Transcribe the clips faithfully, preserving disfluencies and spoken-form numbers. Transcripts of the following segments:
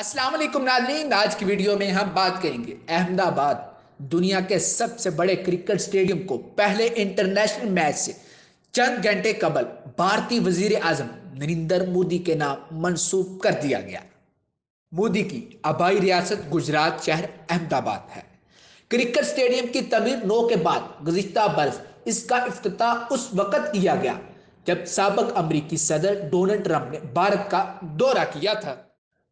अस्सलाम वालेकुम नाज़रीन, आज की वीडियो में हम बात करेंगे अहमदाबाद, दुनिया के सबसे बड़े क्रिकेट स्टेडियम को पहले इंटरनेशनल मैच से चंद घंटे कबल भारतीय वजीर आजम नरेंद्र मोदी के नाम मंसूब कर दिया गया। मोदी की आबाई रियासत गुजरात शहर अहमदाबाद है। क्रिकेट स्टेडियम की तमीर नौ के बाद गुज़िश्ता बरस इसका इफ्तिताह उस वक़्त किया गया जब साबिक़ अमरीकी सदर डोनाल्ड ट्रंप ने भारत का दौरा किया था।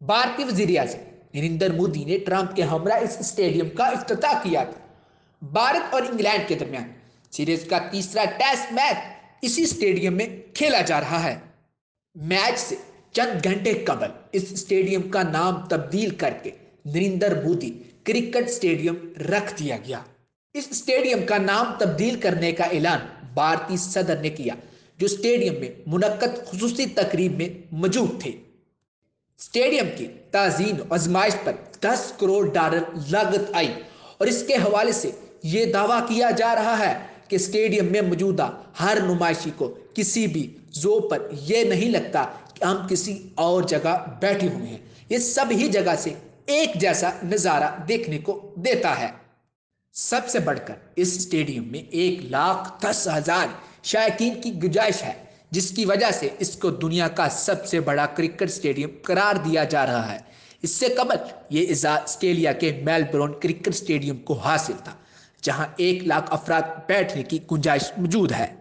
भारतीय वज़ीर आज़म नरेंद्र मोदी ने ट्रंप के हमरा इस स्टेडियम का इफ्तिताह किया था। भारत और इंग्लैंड के दरमियान सीरीज का तीसरा टेस्ट मैच इसी स्टेडियम में खेला जा रहा है। मैच से चंद घंटे कबल इस स्टेडियम का नाम तब्दील करके नरेंद्र मोदी क्रिकेट स्टेडियम रख दिया गया। इस स्टेडियम का नाम तब्दील करने का ऐलान भारतीय सदर ने किया, जो स्टेडियम में मुनक्कद खुसूसी तकरीब में मौजूद थे। स्टेडियम की ताज़ीन आजमाइश पर दस करोड़ डॉलर लागत आई और इसके हवाले से ये दावा किया जा रहा है कि स्टेडियम में मौजूदा हर नुमाइशी को किसी भी जोर पर यह नहीं लगता कि हम किसी और जगह बैठे हुए हैं। ये सभी जगह से एक जैसा नज़ारा देखने को देता है। सबसे बढ़कर इस स्टेडियम में एक लाख दस हजार शायकीन की गुंजाइश है, जिसकी वजह से इसको दुनिया का सबसे बड़ा क्रिकेट स्टेडियम करार दिया जा रहा है। इससे कबल ये इजाज़ ऑस्ट्रेलिया के मेलबर्न क्रिकेट स्टेडियम को हासिल था, जहां एक लाख अफराद बैठने की गुंजाइश मौजूद है।